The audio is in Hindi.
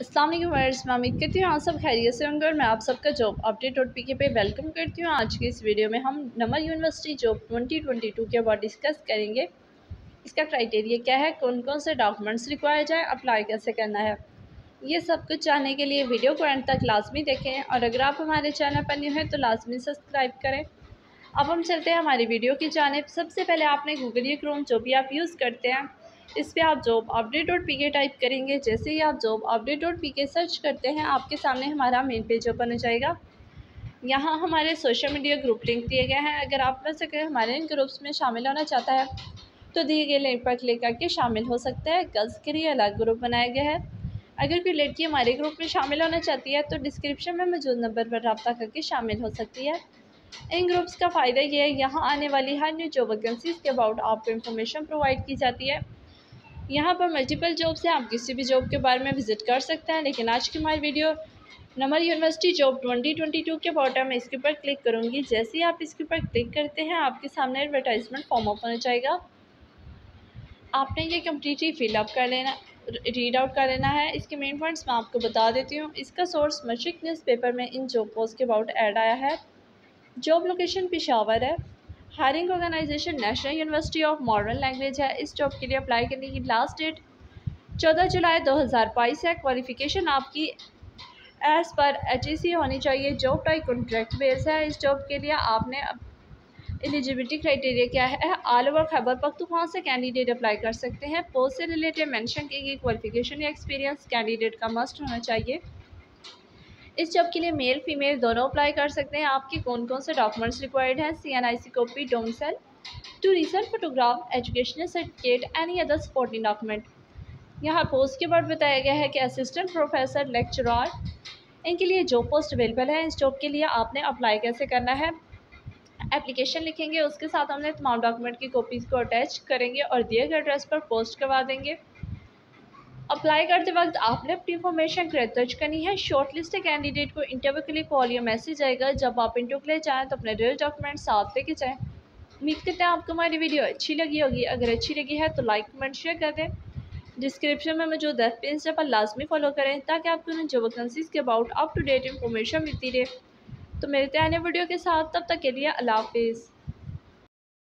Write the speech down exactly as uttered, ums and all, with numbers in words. अस्सलाम वालेकुम व्यूअर्स, मैं उम्मीद करती हूँ आप सब खैरियत से होंगे और मैं आप सबका जॉब अपडेट डॉट पीके पे वेलकम करती हूँ। आज की इस वीडियो में हम Namal university job twenty twenty two के अबाउट डिस्कस करेंगे। इसका क्राइटेरिया क्या है, कौन कौन से डॉक्यूमेंट्स रिक्वायर जाए, अप्लाई कैसे करना है, ये सब कुछ जानने के लिए वीडियो को एंड तक लाजमी देखें। और अगर आप हमारे चैनल पर न्यू हैं तो लाजमी सब्सक्राइब करें। अब हम चलते हैं हमारी वीडियो की जानिब। सबसे पहले आपने गूगल या क्रोम जो भी आप यूज़ करते हैं, इस पे आप job update dot P K type करेंगे। जैसे ही आप job update dot P K search करते हैं, आपके सामने हमारा मेन पेज ओपन हो जाएगा। यहाँ हमारे सोशल मीडिया ग्रुप लिंक दिए गए हैं। अगर आप में से कोई हमारे इन ग्रुप्स में शामिल होना चाहता है तो दिए गए लिंक पर क्लिक करके शामिल हो सकता है। गर्ल्स के लिए अलग ग्रुप बनाया गया है। अगर कोई लड़की हमारे ग्रुप में शामिल होना चाहती है तो डिस्क्रिप्शन में मौजूद नंबर पर रब्ता करके शामिल हो सकती है। इन ग्रुप्स का फ़ायदा यह है यहाँ आने वाली हर न्यू जॉब वैकेंसीज़ के अबाउट आपको इन्फॉर्मेशन प्रोवाइड की जाती है। यहाँ पर मल्टीपल जॉब्स हैं, आप किसी भी जॉब के बारे में विज़िट कर सकते हैं। लेकिन आज की हमारी video Namal university job twenty twenty two के अबाउट है, मैं इसके ऊपर क्लिक करूँगी। जैसे ही आप इसके ऊपर क्लिक करते हैं, आपके सामने एडवर्टाइजमेंट फॉर्म ओपन हो जाएगा। आपने ये कम्प्लीटली फिलअप कर लेना, रीड आउट कर लेना है। इसके मेन पॉइंट्स मैं आपको बता देती हूँ। इसका सोर्स मशरिक न्यूज़पेपर में इन जॉब पोस्ट के अबाउट ऐड आया है। जॉब लोकेशन पेशावर है। Hiring organization national university of modern language है। इस जॉब के लिए अप्लाई करने की लास्ट डेट चौदह जुलाई दो हज़ार बाईस है। क्वालिफ़िकेशन आपकी एस पर एचईसी होनी चाहिए। जॉब टाइप कॉन्ट्रैक्ट बेस है। इस जॉब के लिए आपने एलिजिबिलिटी क्राइटेरिया क्या है, ऑल ओवर खैबर पख्तूनख्वा से कैंडिडेट अप्लाई कर सकते हैं। पोस्ट से रिलेटेड मेंशन की गई क्वालिफिकेशन या एक्सपीरियंस कैंडिडेट का मस्ट होना चाहिए। इस जॉब के लिए मेल फीमेल दोनों अप्लाई कर सकते हैं। आपके कौन कौन से डॉक्यूमेंट्स रिक्वायर्ड हैं, सीएनआईसी कॉपी, डोमिसाइल, टूरिज्म photograph, educational certificate, any other supporting document. यहाँ पोस्ट के बाद बताया गया है कि असिस्टेंट प्रोफेसर, लेक्चरर, इनके लिए जॉब पोस्ट अवेलेबल है। इस जॉब के लिए आपने अप्लाई कैसे करना है, एप्लीकेशन लिखेंगे, उसके साथ हमने तमाम डॉक्यूमेंट की कॉपीज़ को अटैच करेंगे और दिए गए एड्रेस पर पोस्ट करवा देंगे। अप्लाई करते वक्त आपने अपनी इंफॉर्मेशन क्रेड दर्ज करनी है। शॉर्ट लिस्ट कैंडिडेट को इंटरव्यू के लिए कॉल या मैसेज आएगा। जब आप इंटरव्यू के लिए जाएँ तो अपने रियल डॉक्यूमेंट साथ लेके जाएँ। उम्मीद करते हैं आपको हमारी वीडियो अच्छी लगी होगी। अगर अच्छी लगी है तो लाइक कमेंट शेयर कर दें। डिस्क्रिप्शन में मौजूद है पेज पर लाजमी फॉलो करें ताकि आपको जॉब वैकेंसीज़ के about up to date information मिलती रहे। तो मिलते हैं नए वीडियो के साथ, तब तक के लिए अल्लाह हाफिज़।